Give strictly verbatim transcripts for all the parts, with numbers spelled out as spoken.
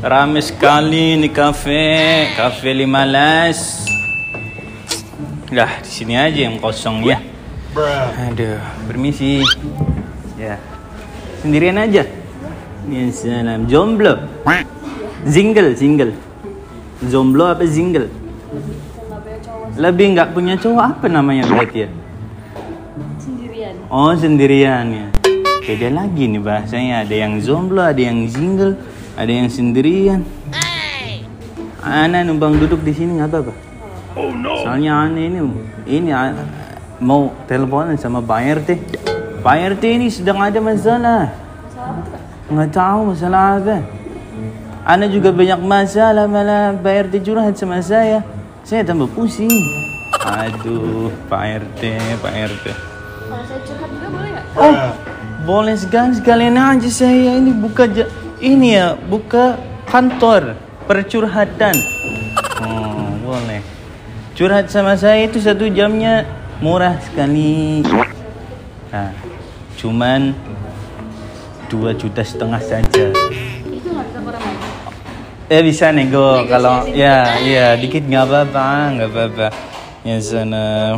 Rame sekali nih kafe, kafe lima belas. Lah, di sini aja yang kosong ya. Aduh, permisi. Ya. Sendirian aja. Ya, salam. Jomblo. Single, single. Jomblo apa single? Lebih nggak punya cowok apa namanya berarti ya? Sendirian. Oh, sendirian ya. Beda lagi nih bahasanya. Ada yang jomblo, ada yang single, ada yang sendirian. Ana numpang duduk di sini nggak apa-apa. Oh no. Soalnya Ana ini ini mau teleponan sama Pak R T. Pak R T ini sedang ada masalah. Nggak tahu masalah apa. Ana juga banyak masalah, malah Pak R T curhat sama saya. Saya tambah pusing. Aduh, Pak R T, Pak R T. Kalau saya curhat juga boleh nggak? Oh, boleh sekali, sekalian aja saya ini buka ini ya, buka kantor percurhatan. Oh, boleh. Curhat sama saya itu satu jamnya murah sekali. Nah, cuman dua juta setengah saja. Itu nggak bisa kurang lagi. Eh bisa nego kalau ya ya dikit nggak apa-apa, nggak apa-apa. Ya sana.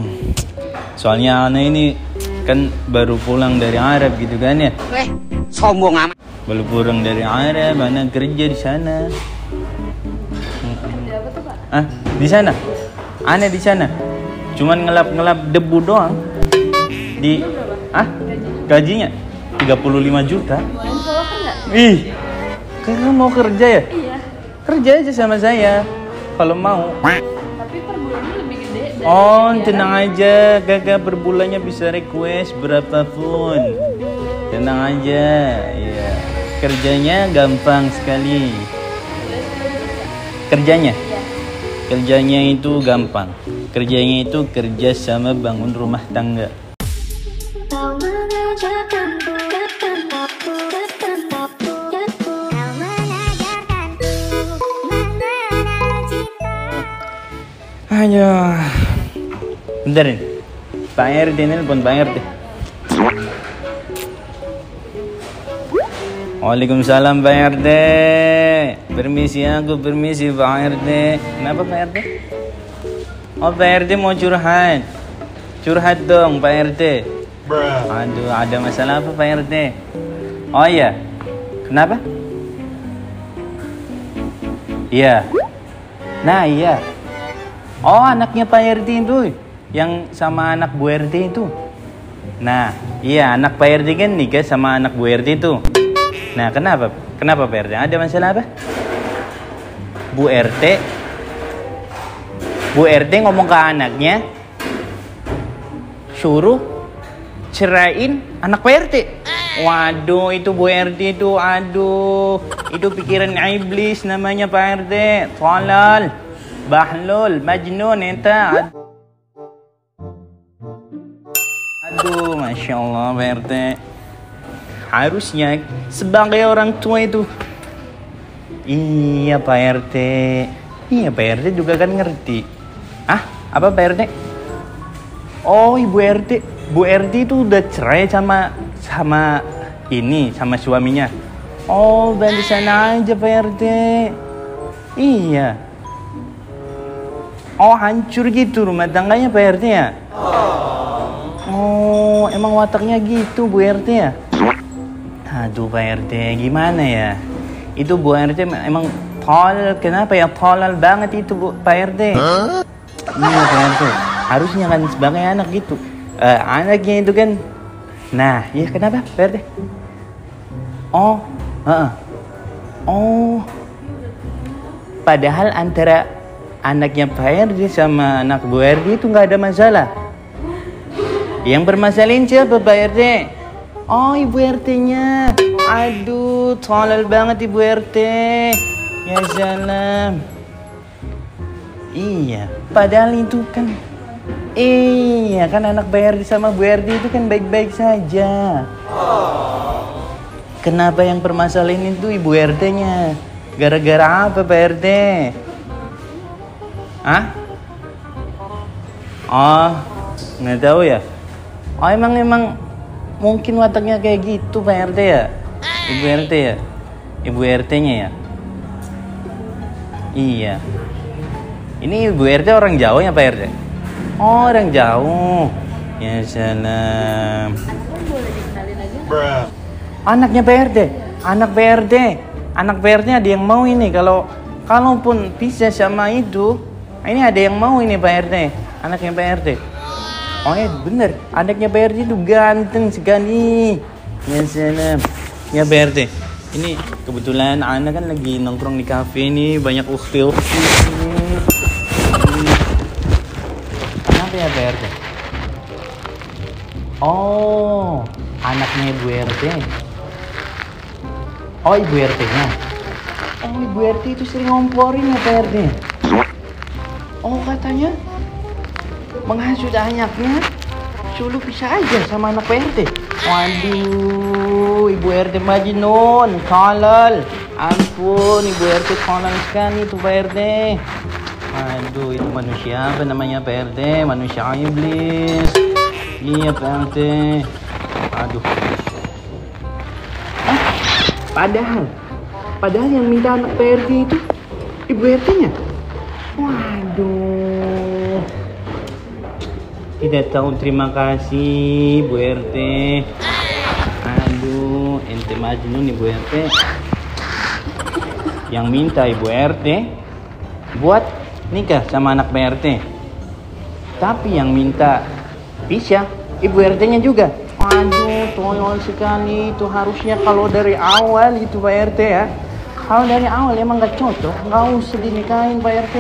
Soalnya Ana ini kan baru pulang dari Arab gitu kan ya. Weh, sombong amat. Baru pulang dari Arab, Ana kerja di sana. Ada apa tuh, Pak? Ah, di sana. Ana di sana. Cuman ngelap-ngelap debu doang. Di ah? Gajinya tiga puluh lima juta. Ih, kalian mau kerja ya? Iya. Kerja aja sama saya, kalau mau. Tapi per bulannya lebih gede. Oh, tenang aja, Gaga per bulannya bisa request berapapun. Tenang aja, iya. Kerjanya gampang sekali. Kerjanya? Kerjanya itu gampang. Kerjanya itu kerja sama bangun rumah tangga. Ayo, bentar nih, Pak R T nelpon, Pak R T. Waalaikumsalam Pak R T. Permisi aku, permisi Pak R T. Kenapa Pak R T? Oh, Pak R T mau curhat. Curhat dong Pak R T. Aduh, ada masalah apa Pak R T? Oh iya, kenapa? Iya. Nah iya. Oh, anaknya Pak R T itu, yang sama anak Bu R T itu. Nah, iya anak Pak R T kan nikah sama anak Bu R T itu. Nah, kenapa? Kenapa Pak R T? Ada masalah apa? Bu R T, Bu R T ngomong ke anaknya, suruh cerain anak Pak R T. Waduh, itu Bu R T itu, aduh, itu pikiran iblis namanya Pak R T. Tolol. Bahlul, Majnun, entah. Aduh, Masya Allah, Pak R T. Harusnya sebagai orang tua itu. Iya, Pak R T. Iya, Pak R T juga kan ngerti. Ah, apa Pak R T? Oh, Ibu R T. Bu R T itu udah cerai sama sama ini, sama suaminya. Oh, balik sana aja, Pak R T. Iya. Oh, hancur gitu rumah tangganya Pak R T ya? Oh, emang wataknya gitu Bu R T ya? Aduh Pak R T, gimana ya? Itu Bu R T emang tol, kenapa ya tolol banget itu Bu, Pak R T? Huh? Iya Pak R T, harusnya kan sebagai anak gitu. Uh, anaknya itu kan, nah ya kenapa Pak R T? Oh, uh-uh. Oh, padahal antara anaknya Pak R T sama anak Bu R T itu nggak ada masalah. Yang bermasalahin siapa Pak R T? Oh Ibu R T-nya. Aduh, tolol banget Ibu R T. Ya salam. Iya, padahal itu kan. Iya kan anak Pak R T sama Bu R T itu kan baik-baik saja. Kenapa yang permasalahin itu Ibu R T-nya? Gara-gara apa Pak R T? Hah? Oh, nggak tahu ya. Oh emang emang mungkin wataknya kayak gitu Pak R T ya, Ibu R T ya, Ibu R T-nya ya. Iya. Ini Bu R T orang Jawa ya Pak R T? Oh, orang Jawa. Ya salam. Anaknya Pak R T. Anak Pak R T. Anak Pak R T ada yang mau ini kalau kalaupun bisa sama itu. Ini ada yang mau ini Pak R T. Anaknya Pak R T. Oh ya bener, anaknya Pak R T itu ganteng sekali. Ya salam. Ya Pak R T. Ini kebetulan anak kan lagi nongkrong di kafe nih, banyak ukti-ukti. Kenapa ya Bu R T? Oh, anaknya Bu R T. Oh, Ibu R T-nya. Oh, Ibu R T itu sering ngomporin ya Pak R T. Oh, katanya menghasut anaknya. Sulu bisa aja sama anak Pak R T. Waduh, Ibu R T Majinun, kolol. Ampun, Ibu R T kolol sekali itu Pak R T. Aduh, itu manusia apa namanya Pak R T? Manusia iblis. Iya Pak R T. Aduh. Ah, padahal, padahal yang minta anak Pak R T itu Ibu R T-nya. Waduh. Tidak tahu terima kasih Bu R T. Aduh, ente majnun nih Bu R T. Yang minta Ibu R T buat nikah sama anak Pak R T. Tapi yang minta pisah Ibu R T-nya juga. Aduh, tolol sekali. Itu harusnya kalau dari awal itu Pak R T ya. Kalau dari awal emang gak cocok, gak usah dinikahin Pak R T.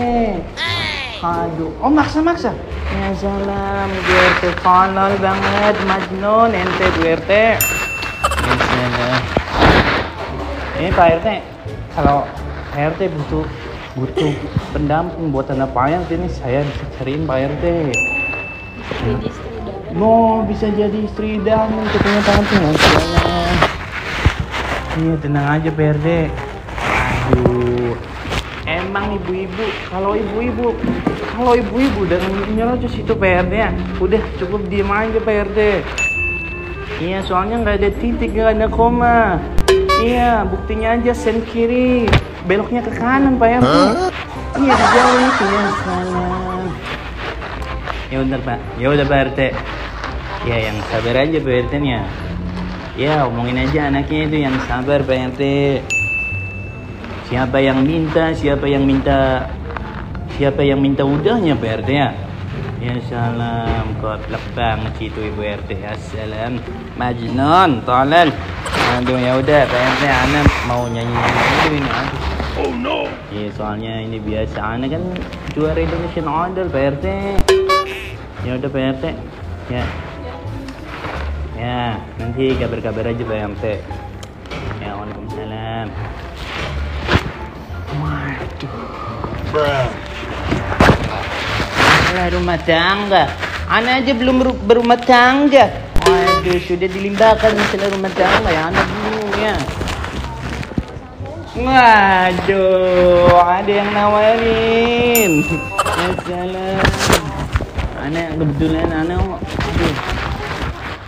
Aduh, oh maksa-maksa. Ya salam, Bu R T kolol banget, majnun, ente Bu R T. Ya salam. Ini Pak R T, kalau Pak R T butuh butuh pendamping buat anak payang, ini saya bisa cariin Pak R T. No, bisa jadi istri dan untuk punya pendamping. Iya, tenang aja Pak R T. Aduh. Emang ibu-ibu, kalau ibu-ibu, kalau ibu-ibu dan nyerocos itu P R D-nya, udah cukup diem aja P R D. Iya, soalnya nggak ada titik, nggak ada koma. Iya, buktinya aja sen kiri, beloknya ke kanan Pak R D. Huh? Iya, jauh itu ya salam. Ya bener Pak, ya udah Pak R T. Ya yang sabar aja Pak R T-nya. Ya omongin aja anaknya itu yang sabar Pak R T. Siapa yang minta, siapa yang minta, siapa yang minta udahnya Pak R T ya? Ya salam, koplak banget itu Ibu R T. Assalam, majnun, tolol. Aduh ya udah Pak R T, anak mau nyanyi-nyanyi ini. Oh no. Iya soalnya ini biasa, anak kan juara Indonesian Idol Pak R T. Ya udah Pak R T. Ya. Ya, nanti kabar-kabar aja Pak R T. Ya, waalaikumsalam. Waduh. Alah rumah tangga. Anak aja belum berumah tangga. Waduh, sudah dilimbahkan masalah rumah tangga ya anak dulu ya. Waduh, ada yang nawarin. Ya salam. Anak kebetulan anak aduh.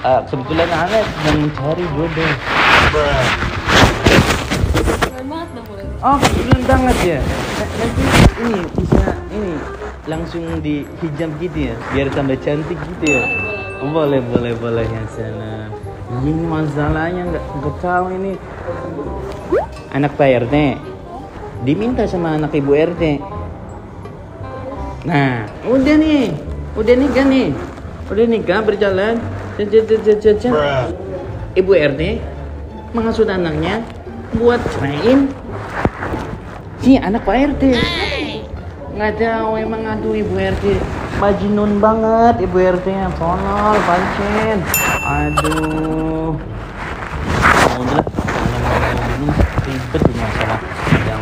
Uh, kebetulan anak sedang mencari jodoh. Oh, kebetulan banget ya. Nanti ini bisa ini langsung di hijab gitu ya, biar tambah cantik gitu ya. Boleh, boleh, boleh ya salam. Ini masalahnya nggak nggak tahu ini anak Pak R T diminta sama anak Ibu R T. Nah, udah nih, udah nikah nih, udah nikah berjalan. Ibu R T menghasut anaknya buat main. Si anak Pak R T nggak tahu emang aduh Ibu R T majnun banget Ibu R T nya tolol pancen aduh udah ini ribet masalah yang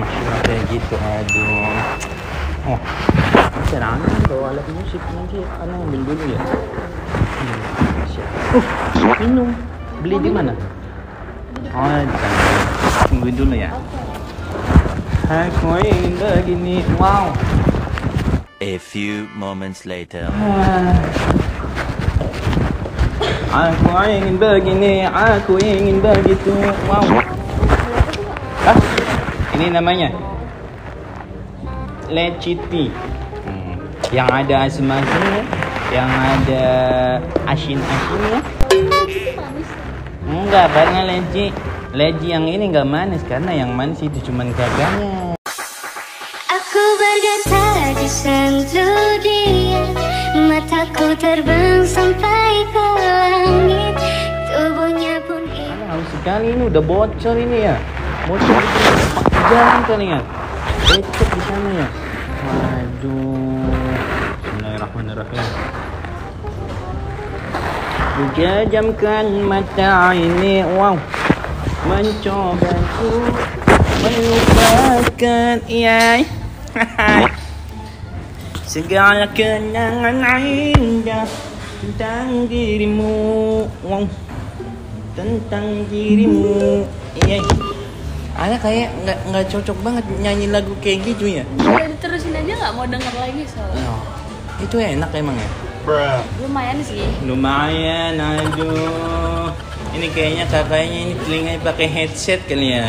masalah kayak gitu aduh oh serangan bawa alat musik nanti anak ambil dulu ya uh minum beli di mana oh jangan tungguin dulu ya. Aku indah gini, wow. A few moments later. Aku ingin begini, aku ingin begitu, wow. Hah? Ini namanya? leci tea. Hmm. Yang ada asem-asemnya, yang ada asin-asinnya. Enggak, karena leci leci yang ini enggak manis, karena yang manis itu cuman gagangnya. Aku bergetar di sendu dia, mataku terbang sampai ke langit, tubuhnya pun ini. Haus sekali ini, udah bocor ini ya. Bocor pakai jalan kali ya. Lecet di sana ya. Waduh. Bismillahirrahmanirrahim. Kejamkan mata ini, wow. Mencoba ku melupakan iai. Segala kenangan indah tentang dirimu, wow. Tentang dirimu, iai. Ala kayak nggak nggak cocok banget nyanyi lagu kayak gitu ya. Udah diterusin aja, nggak mau denger lagi soalnya. No. Itu enak emang ya. Bruh. Lumayan sih. Lumayan, aduh. Ini kayaknya kakaknya ini telinganya pakai headset kali ya.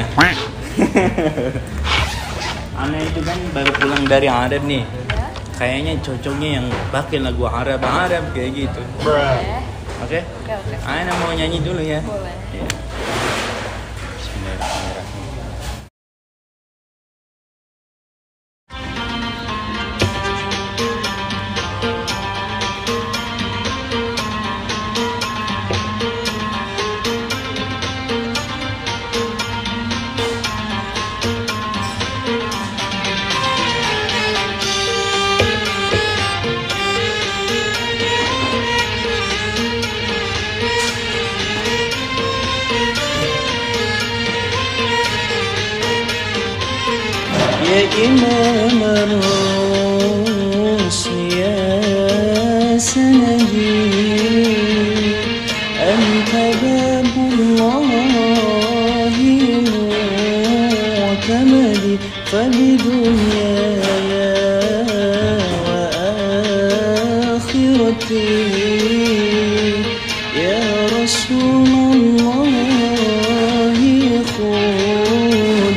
Ana itu kan baru pulang dari Arab nih. Ya. Kayaknya cocoknya yang pakai lagu Arab Arab kayak gitu. Bruh. Oke. Oke oke. Ana mau nyanyi dulu ya. Boleh. Yeah. إمام الروس يا سندي أنت باب الله معتمدي فبدنياي وآخرتي يا رسول الله خذ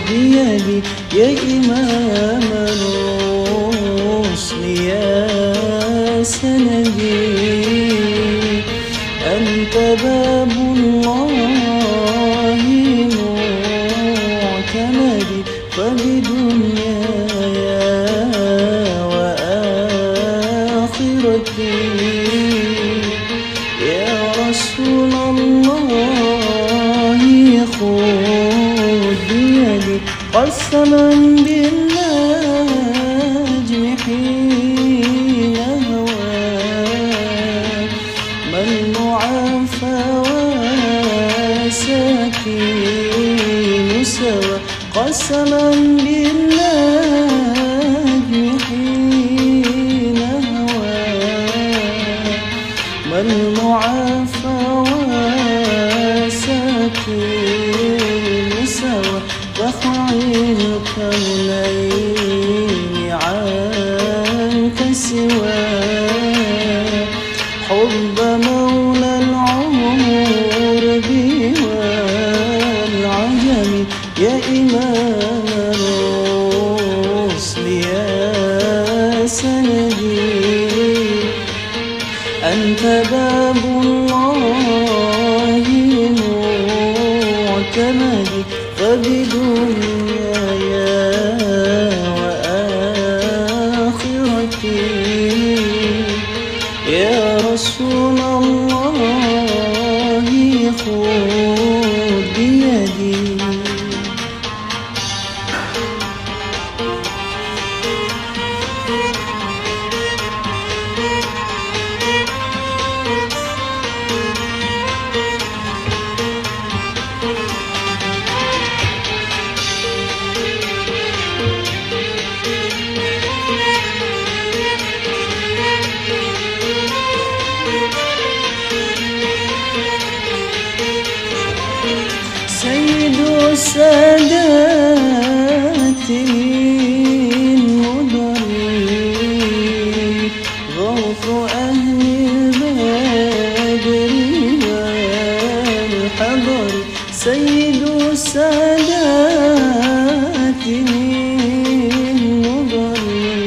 بيدي يا إمام الرسل يا سندي أنت باب الله معتمدي فبدنياي وآخرتي يا رسول الله خذ بيدي قسما بالنجم حين هوى منوعا فوى سكين سوى قسما بالنجم حين هوى منوعا فوى سكين سوى وخعينك الليل عنك سوى حب مولى العمر بي والعجم يا إمام الرسل يا سندي أنت باب الله معتمدي فبدنياي وآخرتي يا رسول الله خذ بيدي ساداتي المدري غوث أهل البدر والحضر سيد ساداتي المدري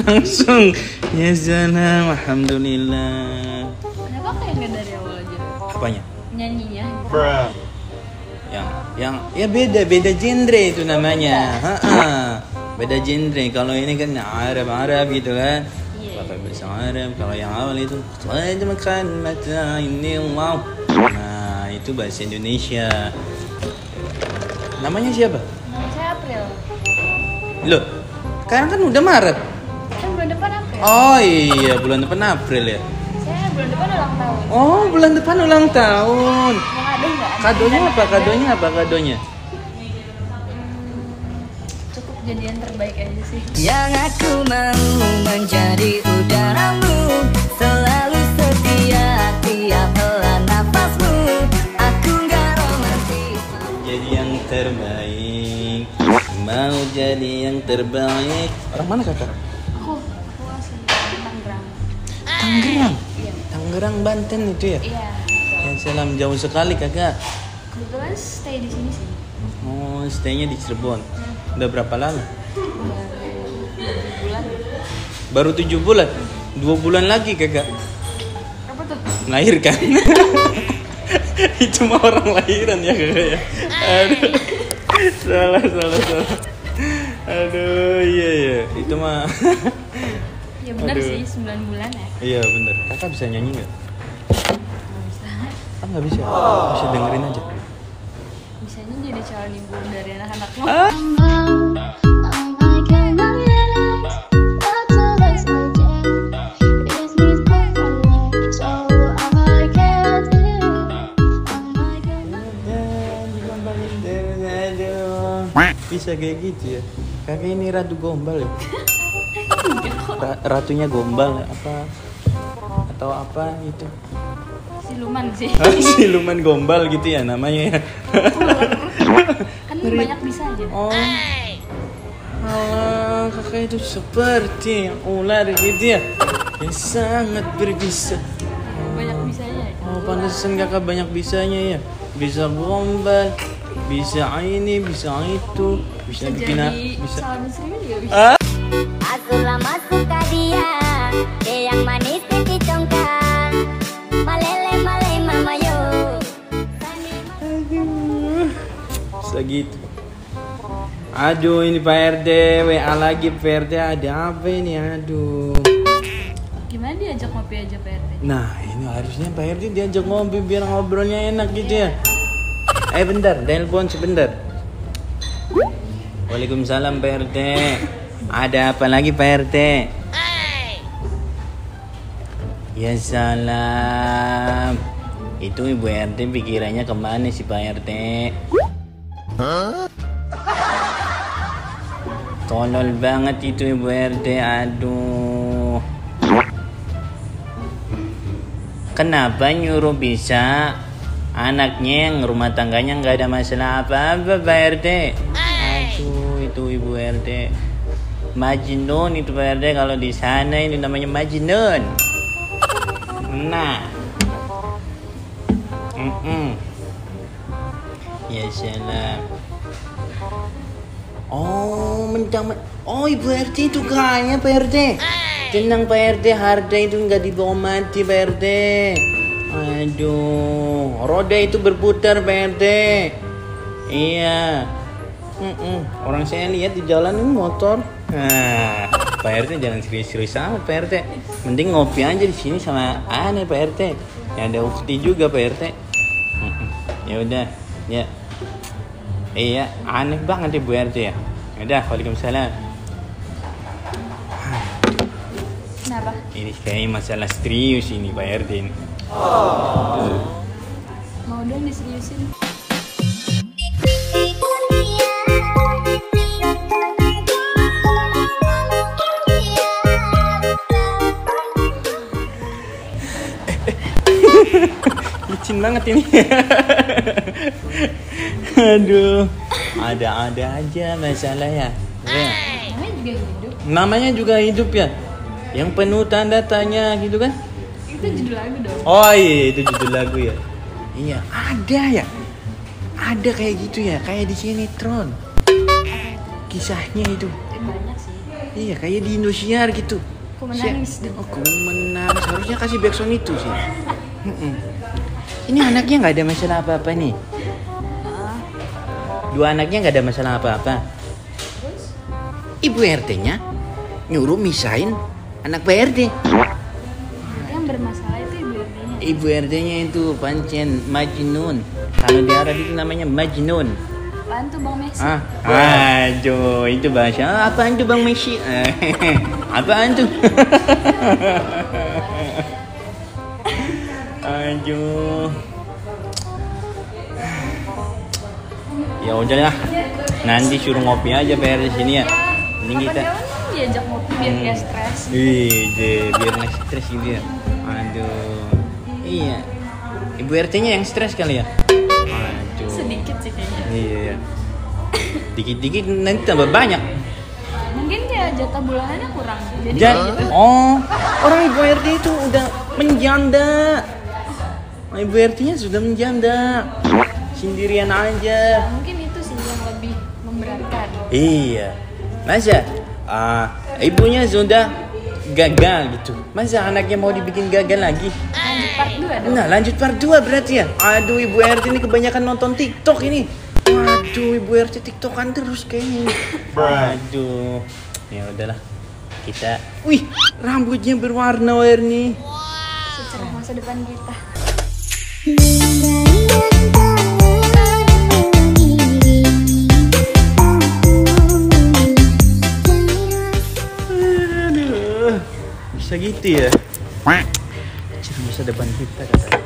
langsung ya sana, alhamdulillah. Kenapa kayak dari awal aja? Apanya? Nyanyinya. Bro. Yang yang ya beda beda genre itu namanya. Heeh. Beda genre. Kalau ini kan Arab-Arab gitu kan. Iya. Pakai bahasa Arab. Kalau yang awal itu ada makan mata ini wow. Nah, itu bahasa Indonesia. Namanya siapa? Nama saya April. Loh, sekarang kan udah Maret. Oh iya, bulan depan April ya? Saya bulan depan ulang tahun. Oh, bulan depan ulang tahun. Mau kado nggak? Kadonya apa? Kadonya apa? Kadonya? Cukup jadian terbaik aja sih. Yang aku mau menjadi udaramu, selalu setia tiap hela nafasmu. Aku nggak romantis. Jadi yang terbaik, mau jadi yang terbaik. Orang mana kakak? Tangerang, iya. Tangerang Banten itu ya? Iya. Ya salam jauh sekali kakak. Kebetulan stay di sini sih. Oh, staynya di Cirebon. Hmm. Udah berapa lama? tujuh bulan. Baru tujuh bulan? Dua bulan lagi kakak. Apa tuh? Melahirkan. Itu mah orang lahiran ya kakak ya. Aduh, salah salah salah. Aduh, iya iya, itu mah. Ya benar sih, sembilan bulan ya. Iya benar. Kakak bisa nyanyi nggak? Nggak bisa. Ah nggak bisa? Oh. Bisa dengerin aja. Bisanya jadi calon ibu dari anak-anakmu. Ah. Bisa kayak gitu ya? Kakak ini Ratu Gombal ya? Ratunya gombal apa atau apa gitu? Siluman sih. Siluman gombal gitu ya namanya ya. Kan banyak bisa aja. Oh. Allah, kakak itu seperti ular gitu ya. Yang sangat berbisa. Banyak bisanya. Oh, pantesan kakak banyak bisanya ya. Bisa gombal, bisa ini, bisa itu, bisa bikin apa? Bisa. Ah. Aku lama suka dia, dia yang manis pipi congkak. Malele male mama yo. Segitu. Aduh ini Pak R D, W A lagi Pak R D, ada apa ini? Aduh. Gimana diajak ngopi aja Pak R D? Nah ini harusnya Pak R D diajak ngopi biar ngobrolnya enak gitu ya. Eh bentar, telepon sebentar. Waalaikumsalam Pak R D. Ada apa lagi Pak R T? Ya salam. Itu Ibu R T pikirannya kemana sih Pak R T? Huh? Tolol banget itu Ibu R T, aduh. Kenapa nyuruh bisa? Anaknya yang rumah tangganya nggak ada masalah apa-apa Pak R T. Aduh itu Ibu R T. Majnun itu Pak R D, kalau di sana ini namanya Majnun. Nah, mm -mm. Ya salam. Oh mencang, oh Ibu R T itu kayaknya Pak R D. Tenang Pak R D, harga itu nggak dibawa mati Pak R D. Aduh, roda itu berputar Pak R D. Iya. Mm -mm. Orang saya lihat di jalan ini motor. Nah, Pak R T jangan serius-serius sama Pak R T. Mending ngopi aja di sini sama aneh Pak R T. Ya ada ukti juga Pak R T. Mm -mm. Ya udah, ya. Iya, aneh banget ya Bu R T ya. Ada, waalaikumsalam. Kenapa? Ini kayak masalah serius ini Pak R D ini. Oh. Mau dong diseriusin. Licin banget ini. Aduh, ada-ada aja masalahnya. Ya. Namanya juga hidup. Namanya juga hidup ya. Yang penuh tanda tanya gitu kan? Itu judul lagu dong. Oh iya, itu judul lagu ya. Iya, ada ya. Ada kayak gitu ya, kayak di sinetron. Kisahnya itu. Banyak sih. Iya, kayak di Indosiar gitu. Aku menangis. Oh, aku menangis. Harusnya kasih backsound itu sih. Mm-mm. Ini anaknya nggak ada masalah apa-apa nih. Dua anaknya nggak ada masalah apa-apa. Ibu R T-nya nyuruh misahin anak Pak R T. Yang bermasalah itu ibu R T-nya. Ibu R T-nya itu pancen Majnun. Kalau di Arab itu namanya Majnun. Apaan tuh Bang Messi? Ah, aduh, itu bahasa. Apaan tuh Bang Messi? Apaan tuh? Aduh. Ya udahlah. Nanti suruh ngopi aja P R di sini ya. Ini kita diajak ngopi biar enggak hmm. stres. Iya, biar enggak stres gitu ya. Aduh. Iya. Ibu R T-nya yang stres kali ya? Aduh. Sedikit sih kayaknya. Iya. Dikit-dikit nanti tambah banyak. Mungkin ya jatah bulanannya kurang. Jadi Jat- Oh, orang ibu R T itu udah menjanda. Ibu R T-nya sudah menjanda, sendirian aja. Nah, mungkin itu sih yang lebih memberatkan. Iya, masa uh, ibunya sudah gagal gitu. Masa anaknya mau dibikin gagal lagi? Lanjut part dua dong. Nah, lanjut part dua berarti ya. Aduh, ibu R T ini kebanyakan nonton TikTok ini. Aduh, ibu R T TikTokan terus kayaknya. Aduh, ya udahlah. Kita, wih, rambutnya berwarna-warni. Wow. Secerah masa depan kita. Aduh, bisa gitu ya. Cerah masa depan kita katanya.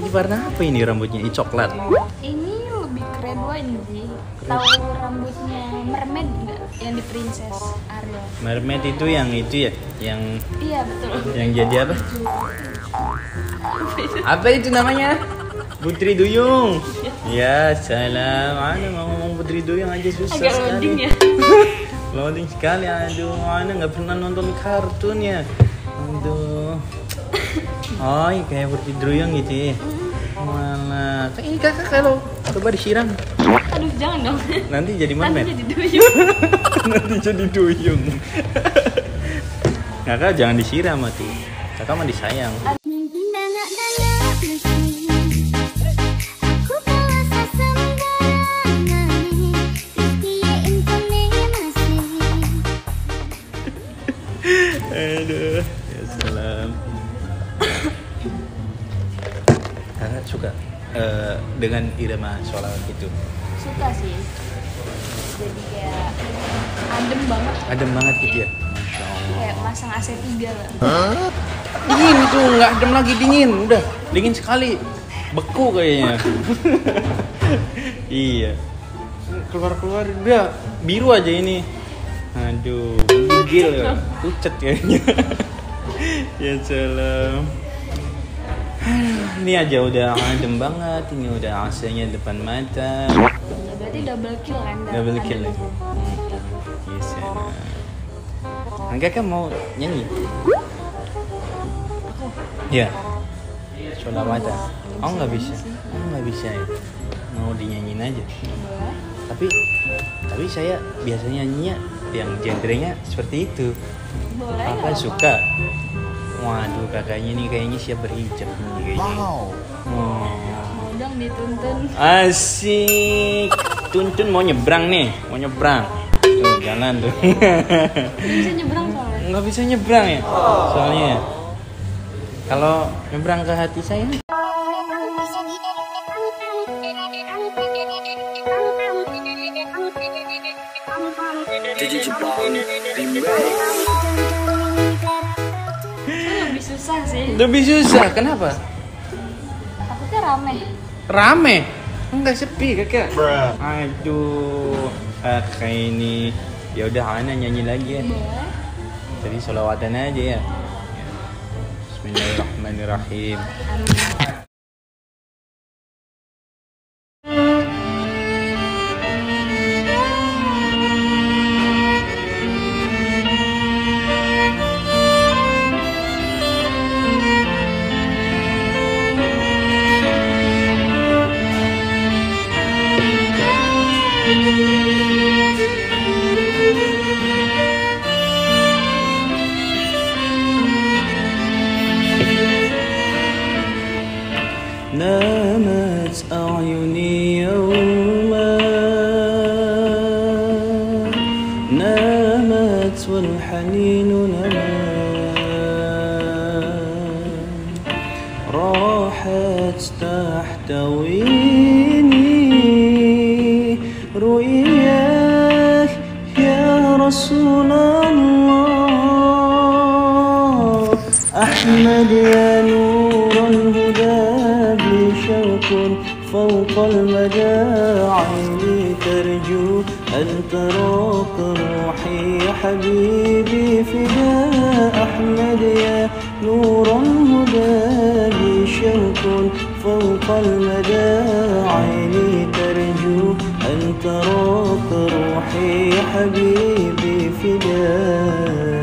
Ini warna apa ini rambutnya? Ini coklat. Ini lebih keren sih. Tahu rambutnya mermaid enggak? Yang di Princess Ariel. Mermaid itu yang itu ya, yang iya betul. Yang jadi apa? Apa itu namanya? Putri Duyung. Ya, salam. Ana mau ngomong Putri Duyung aja susah agak sekali. Loading ya. Loading sekali. Aduh, Ana nggak pernah nonton kartun ya. Aduh. Oh, kayak Putri Duyung gitu ya. Malah. Ini kakak kalau coba disiram. Aduh, jangan dong. Nanti jadi mermaid. Nanti jadi duyung. Nanti jadi duyung. Kakak jangan disiram mati. Kakak mah disayang. Aduh, ya salam. Kakak suka uh, dengan irama sholawat gitu. Suka sih. Jadi kayak adem banget. Adem banget gitu ya. Masya Allah. Kayak masang A C tiga lah. Hah? Dingin itu, nggak adem lagi, dingin. Udah, dingin sekali. Beku kayaknya. Iya. Keluar-keluar udah biru aja ini. Aduh, gigil ya. Pucet kayaknya. Ya salam. Ini aja udah adem banget, ini udah A C-nya depan mata. Berarti double kill kan? Double kill ya. Yes, ya. Angga kan mau nyanyi? Aku? Iya. Sholawat. Oh nggak bisa, oh nggak bisa ya. Mau dinyanyiin aja. Tapi, tapi saya biasanya nyanyinya yang genrenya seperti itu. Boleh. Apa suka? Waduh, kakaknya ini kayaknya siap berhijab nih. Wow. Oh. Mau dong dituntun. Asik. Tuntun mau nyebrang nih, mau nyebrang. Tuh jalan tuh. Nggak bisa nyebrang soalnya. Nggak bisa nyebrang ya. Soalnya kalau nyebrang ke hati saya. Lebih susah sih. Lebih susah, kenapa? Takutnya rame. Rame? Enggak, sepi kakak. Aduh, kakak ini. Ya udah, Ana nyanyi lagi ya. Tadi sholawatan aja ya. Bismillahirrahmanirrahim. نامت أعيني يوما نامت والحنين نمت راحت تحتويني رؤياك يا رسول الله أحمد يا نور الهدى شوق فوق المجاعي ترجو أن تراك روحي حبيبي فداء أحمد يا نور الهدى شوق فوق المجاعي ترجو أن تراك روحي حبيبي فداء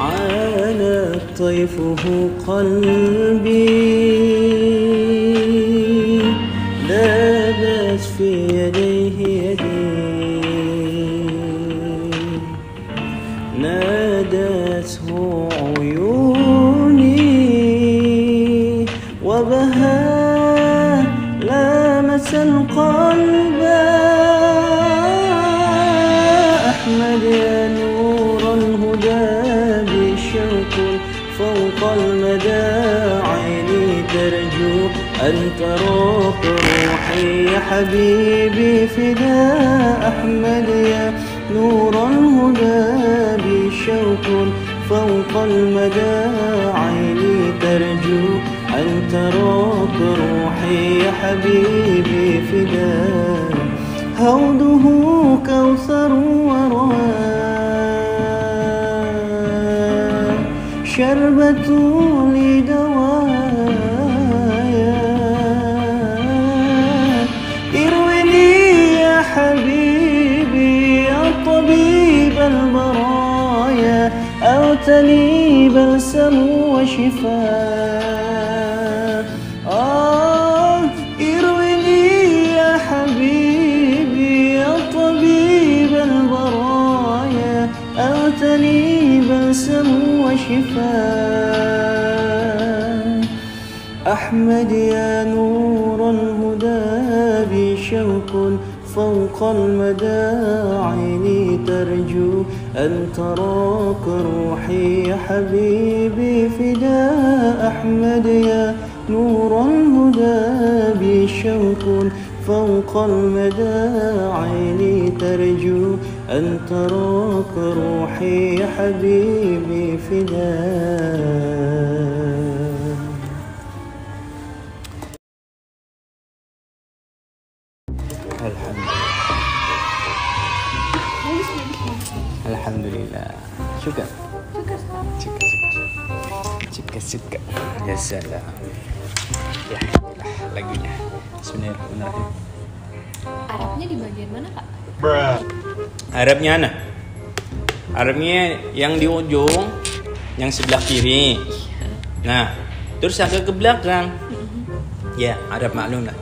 عانت طيفه قلبي ذابت في يديه يدي نادته عيوني وبها لامس القلب أحمد يا نور الهدى فوق المداعي ترجو أن تراك روحي حبيبي فداء أحمد يا نور الهدى بشوق فوق المداعي ترجو أن تراك روحي حبيبي فداء هوده كوثر وروى شربة لدوايا ارويني يا حبيبي يا طبيب البرايا أوتني بلسم وشفاء آه ارويني يا حبيبي يا طبيب البرايا أوتني بلسم شفاء أحمد يا نور الهدى بشوق فوق المداعي ترجو أن تراك روحي حبيبي فداء أحمد يا نور الهدى بشوق فوق المداعي ترجو أن تراك روحي حبيبي فداء الحمد لله الحمد لله شكرا شكرا شكرا شكرا يا سلام ya lagunya sebenarnya benar ya. Arabnya di bagian mana kak? Bruh. Arabnya mana? Arabnya yang di ujung, yang sebelah kiri. Nah, terus agak ke belakang. Ya, Arab maklum lah.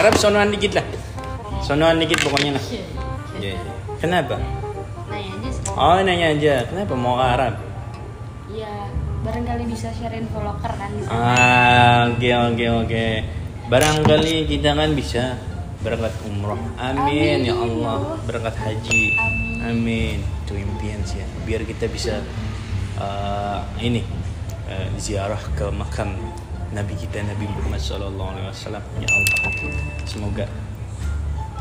Arab sonoan dikit lah. Sonoan dikit pokoknya lah. Yeah, yeah. Kenapa? Nanya aja sih. Oh, nanya aja. Kenapa mau ke Arab? Iya, barangkali bisa share info loker kan di sana. Ah, oke okay, oke okay, oke. Okay. Barangkali kita kan bisa berangkat umroh. Amin, amin ya Allah. Berangkat haji. Amin. Amin. Itu impian sih ya. Biar kita bisa uh, ini uh, ziarah ke makam Nabi kita Nabi Muhammad Sallallahu Alaihi Wasallam. Ya Allah. Semoga.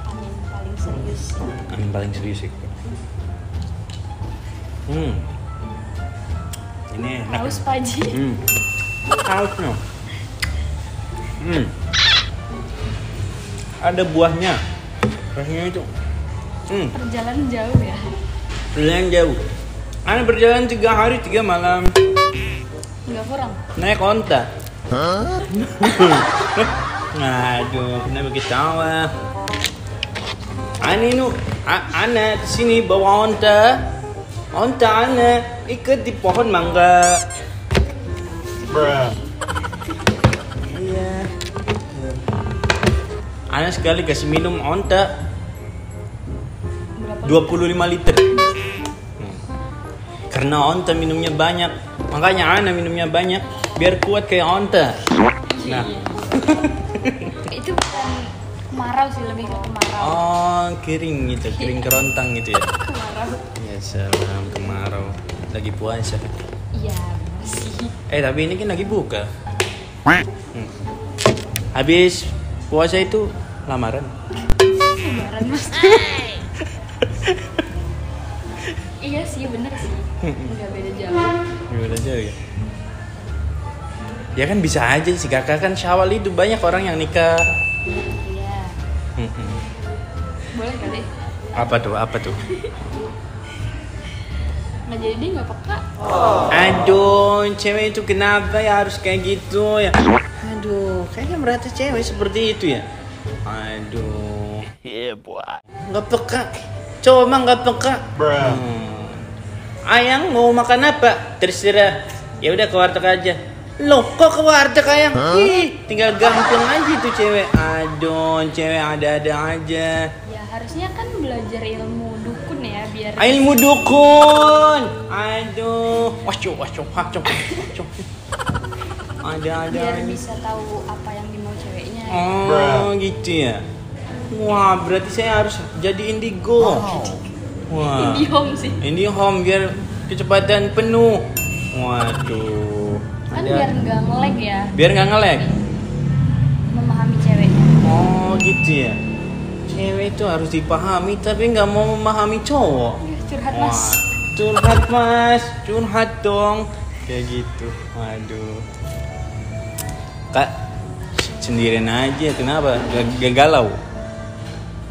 Amin paling serius. Amin paling serius sih. Hmm. Ini enak. Haus paji. Hmm. Haus no. Hmm. Ada buahnya. Rasanya itu. Hmm. Perjalanan jauh ya. Perjalanan jauh. Ana berjalan tiga hari tiga malam. Enggak kurang. Naik onta. Hah? Aduh, kenapa ketawa? Ani nu, ana kesini bawa onta. Onta ana ikut di pohon mangga. Bruh. Iya. Ana sekali kasih minum onta dua puluh lima liter. Hmm. Karena onta minumnya banyak, makanya ana minumnya banyak. Biar kuat kayak onta. Nah. Itu bukan kemarau sih, lebih ke kemarau. Oh, kering gitu, kering kerontang gitu ya. Kemarau. Ya, salam kemarau. Lagi puasa. Iya, masih. Eh, tapi ini kan lagi buka. Hmm. Habis puasa itu lamaran. Lamaran Mas. Iya sih, bener sih. Enggak beda jauh. Enggak beda jauh ya. Ya kan bisa aja sih kakak, kan Syawal itu banyak orang yang nikah. Iya. Boleh kali. Apa tuh? Apa tuh? Nggak jadi, dia nggak peka. Oh. Aduh, cewek itu kenapa ya harus kayak gitu ya? Aduh, kayaknya merata cewek seperti itu ya. Aduh. Iya buat. Nggak peka. Cowok mah nggak peka. Bro. Hmm. Ayang mau makan apa? Terserah. Ya udah ke warteg aja. Loh, kok ke warteg ayang? Huh? Ih, tinggal gampang aja tuh cewek. Aduh, cewek ada-ada aja. Ya harusnya kan belajar ilmu dukun ya biar. Ilmu dukun. Aduh, wacu wacu wacu wacu. Ada-ada. Biar bisa tahu apa yang dimau ceweknya. Oh, ya. Gitu ya. Wah, berarti saya harus jadi indigo. Wow. Wah. Indie home sih. Indie home biar kecepatan penuh. Waduh. Kan ada. Biar nggak ngelag ya. Biar nggak ngelag. Memahami ceweknya. Oh gitu ya. Cewek itu harus dipahami tapi nggak mau memahami cowok. Ya, curhat wah. Mas. Curhat mas. Curhat dong. Kayak gitu. Waduh. Kak sendirian aja kenapa? Gak galau.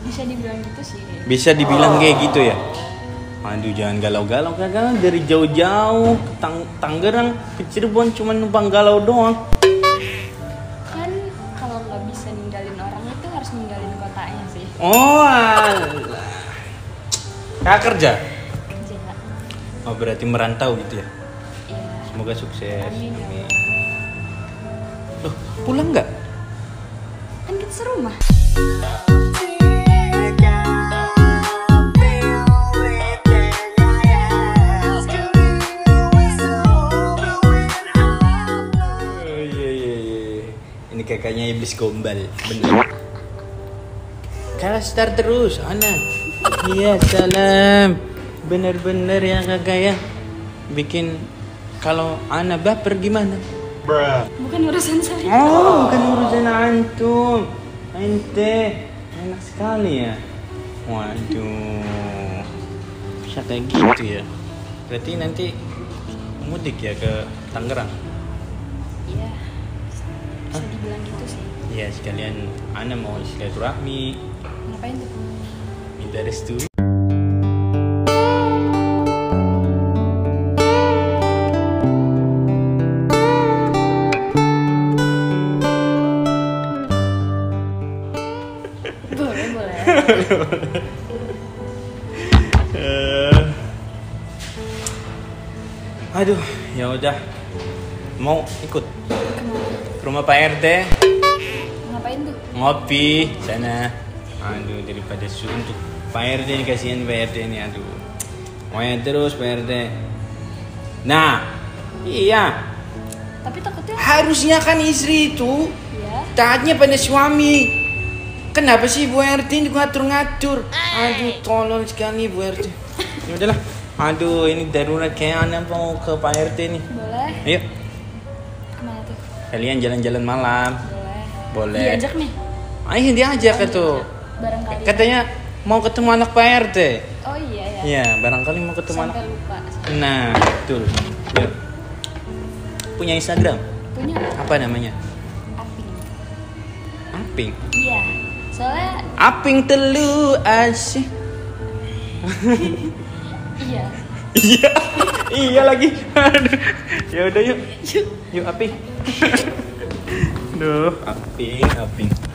Bisa dibilang gitu sih. Bisa dibilang oh. Kayak gitu ya. Aduh jangan galau-galau kagak dari jauh-jauh Tang Tangerang ke Cirebon cuma numpang galau doang. Kan kalau nggak bisa ninggalin orang itu harus ninggalin kotanya sih. Oh alah. Kak kerja? Kerja kak. Oh berarti merantau gitu ya? Iya. Semoga sukses. Amin. Amin. Loh pulang nggak? Kan kita serumah. Kakaknya iblis gombal, bener. Kalah start terus, Ana. Iya salam, bener-bener ya kakak ya. Bikin kalau Ana baper gimana? Bruh. Bukan urusan saya. Oh, bukan urusan antum. Ente, enak sekali ya. Waduh, bisa kayak gitu ya. Berarti nanti mudik ya ke Tangerang. Iya. Bisa dibilang gitu sih. Iya sekalian Ana mau silaturahmi. Ngapain tuh? Minta restu. Boleh boleh. uh, aduh ya udah mau ikut. Rumah Pak R T. Ngapain tuh? Ngopi sana. Aduh, daripada suntuk Pak R D nih, kasihan Pak R D nih, aduh. Maunya terus Pak R D. Nah, iya. Tapi takutnya harusnya kan istri itu ya, taatnya pada suami. Kenapa sih Bu R T ini ngatur-ngatur? Aduh, tolong sekali Bu R T. Ya udahlah. Aduh, ini darurat kayak anak mau ke Pak R T nih. Boleh. Ayo. Kemana tuh? Kalian jalan-jalan malam. Boleh. Boleh. Diajak nih. Ayo diajak ke tuh. Barangkali. Katanya mau ketemu anak Pak R T. Oh iya ya. Iya, barangkali mau ketemu anak. Sampai lupa. Nah, betul. Yuk. Punya Instagram? Punya. Apa namanya? Aping. Aping? Iya. Soalnya Aping telu asih. Iya. Iya. Iya lagi. Aduh. Ya udah yuk. Yuk, yuk Aping. Duh, Aping, Aping.